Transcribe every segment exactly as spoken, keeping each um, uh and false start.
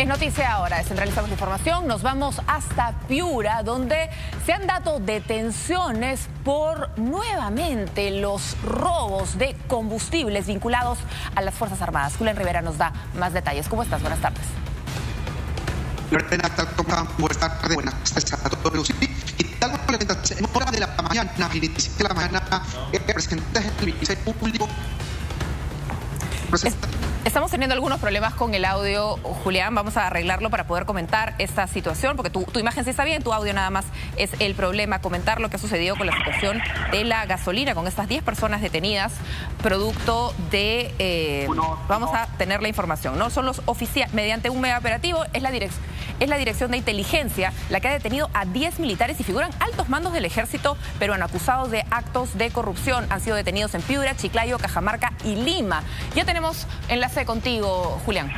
Es noticia ahora, descentralizamos la información, nos vamos hasta Piura, donde se han dado detenciones por nuevamente los robos de combustibles vinculados a las Fuerzas Armadas. Julián Rivera nos da más detalles. ¿Cómo estás? Buenas tardes. Lorena, buenas tardes, buenas tardes a todos. Y tal como en horas de la mañana, a las diez de la mañana, el representante del Ministerio Público. Estamos teniendo algunos problemas con el audio, Julián. Vamos a arreglarlo para poder comentar esta situación, porque tu, tu imagen sí está bien, tu audio nada más es el problema. Comentar lo que ha sucedido con la situación de la gasolina, con estas diez personas detenidas, producto de... Eh, no, vamos no. a tener la información, ¿no? Son los oficiales, mediante un mega operativo, es la, direc es la Dirección de Inteligencia la que ha detenido a diez militares y figuran altos mandos del ejército peruano, acusados de actos de corrupción. Han sido detenidos en Piura, Chiclayo, Cajamarca y Lima. Ya tenemos enlace contigo, Julián.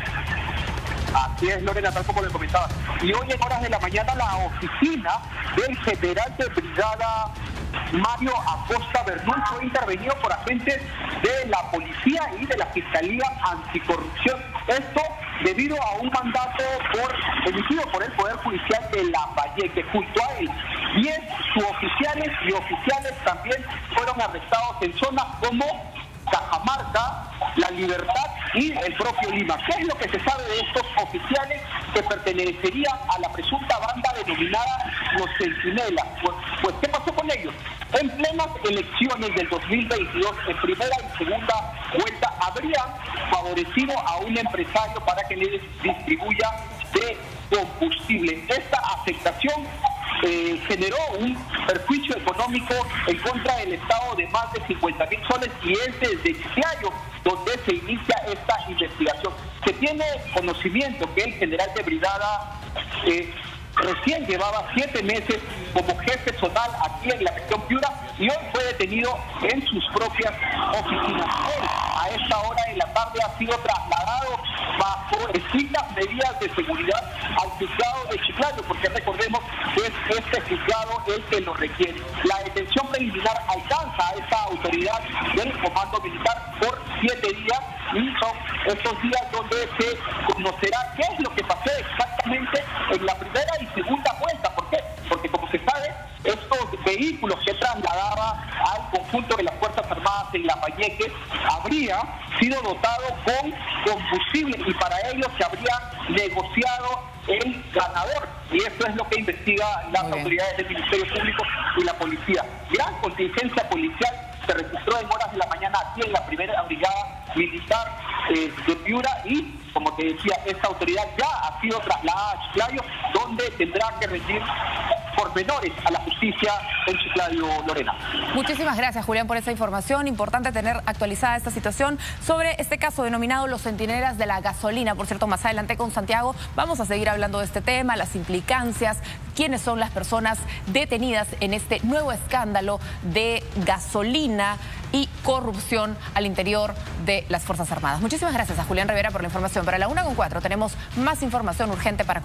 Así es, Lorena, tal como le comentaba. Y hoy en horas de la mañana la oficina del general de brigada Mario Acosta Bernúz fue intervenido por agentes de la policía y de la Fiscalía Anticorrupción. Esto debido a un mandato por, emitido por el Poder Judicial de Lambayeque. Junto a él, diez suboficiales y oficiales también fueron arrestados en zonas como Cajamarca, La Libertad y el propio Lima. ¿Qué es lo que se sabe de estos oficiales que pertenecerían a la presunta banda denominada Los Centinelas? Pues, pues ¿qué pasó con ellos? En plenas elecciones del dos mil veintidós, en primera y segunda vuelta, habrían favorecido a un empresario para que le distribuya de combustible. Esta afectación Eh, generó un perjuicio económico en contra del Estado de más de cincuenta mil soles, y es desde Chiclayo donde se inicia esta investigación. Se tiene conocimiento que el general de brigada eh, recién llevaba siete meses como jefe zonal aquí en la región Piura y hoy fue detenido en sus propias oficinas. Él, a esta hora de la tarde, ha sido trasladado bajo estrictas medidas de seguridad al juzgado de Chiclayo, porque recordemos que es este juzgado el que lo requiere. La detención preliminar alcanza a esta autoridad del comando militar por siete días, y son estos días donde se conocerá qué es lo que pasó exactamente en la primera y segunda vuelta. ¿Por qué? Porque como se sabe, estos vehículos que trasladaba al conjunto de las Fuerzas Armadas en Lambayeque habría sido dotado con combustible y para ello se habría negociado el ganador, y esto es lo que investiga las autoridades del Ministerio Público y la policía. Gran contingencia policial se registró en horas de la mañana aquí en la primera brigada militar eh, de Piura, y como te decía, esta autoridad ya ha sido trasladada a Chiclayo, donde tendrá que rendir pormenores a la justicia en Chiclayo, Lorena. Muchísimas gracias, Julián, por esa información. Importante tener actualizada esta situación sobre este caso denominado Los Centinelas de la Gasolina. Por cierto, más adelante con Santiago vamos a seguir hablando de este tema, las implicancias, quiénes son las personas detenidas en este nuevo escándalo de gasolina y corrupción al interior de las Fuerzas Armadas. Muchísimas gracias a Julián Rivera por la información. Para la una con cuatro tenemos más información urgente para